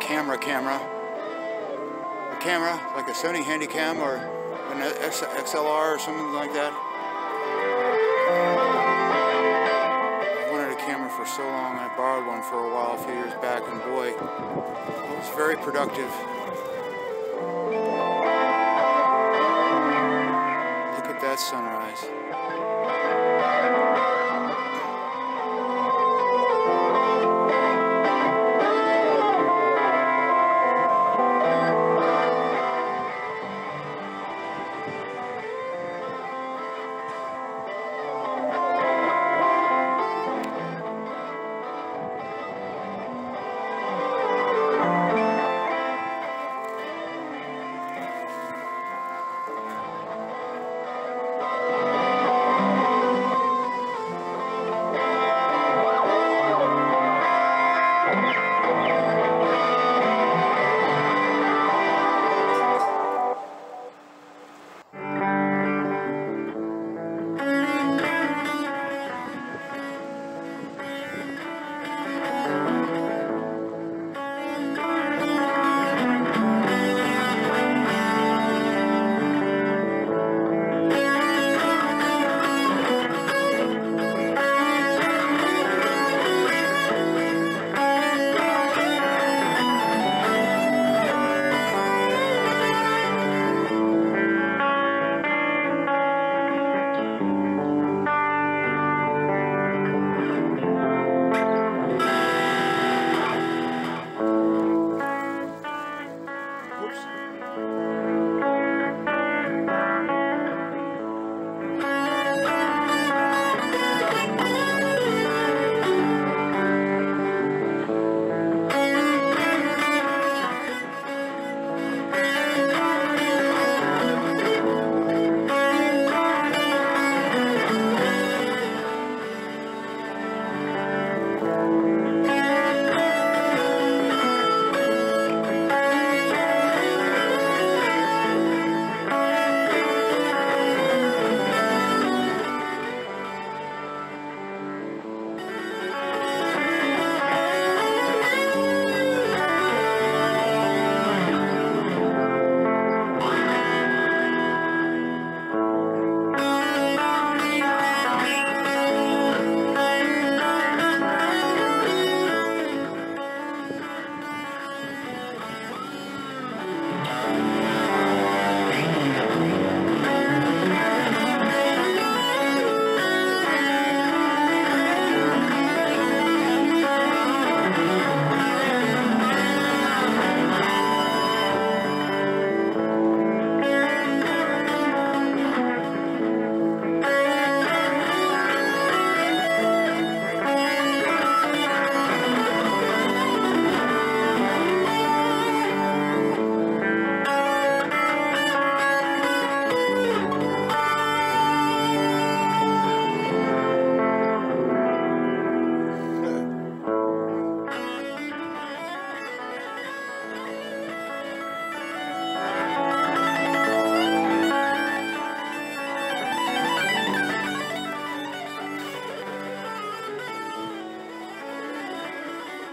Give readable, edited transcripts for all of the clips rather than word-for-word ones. a camera like a Sony Handycam or an XLR or something like that. I wanted a camera for so long. I borrowed one for a while a few years back, and boy, it was very productive. Look at that sunrise.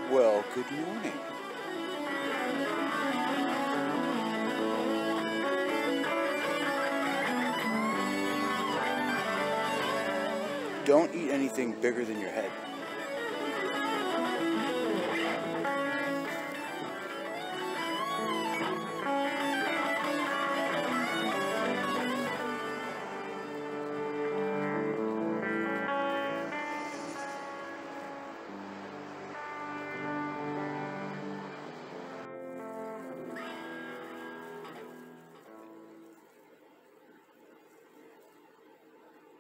Well, good morning. Don't eat anything bigger than your head.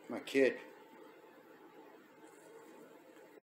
My kid.